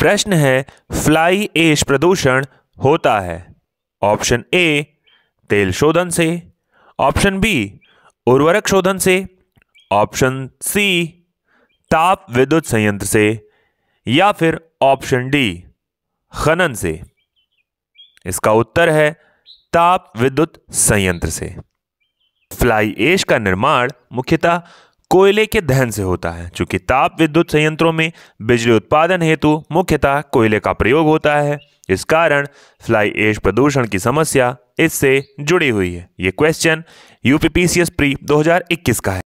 प्रश्न है fly ash प्रदूषण होता है। ऑप्शन ए तेल शोधन से, ऑप्शन बी उर्वरक शोधन से, ऑप्शन सी ताप विद्युत संयंत्र से, या फिर ऑप्शन डी खनन से। इसका उत्तर है ताप विद्युत संयंत्र से। फ्लाई एश का निर्माण मुख्यतः कोयले के दहन से होता है। चूंकि ताप विद्युत संयंत्रों में बिजली उत्पादन हेतु मुख्यतः कोयले का प्रयोग होता है, इस कारण फ्लाई एश प्रदूषण की समस्या इससे जुड़ी हुई है। ये क्वेश्चन UPPCS प्री 2021 का है।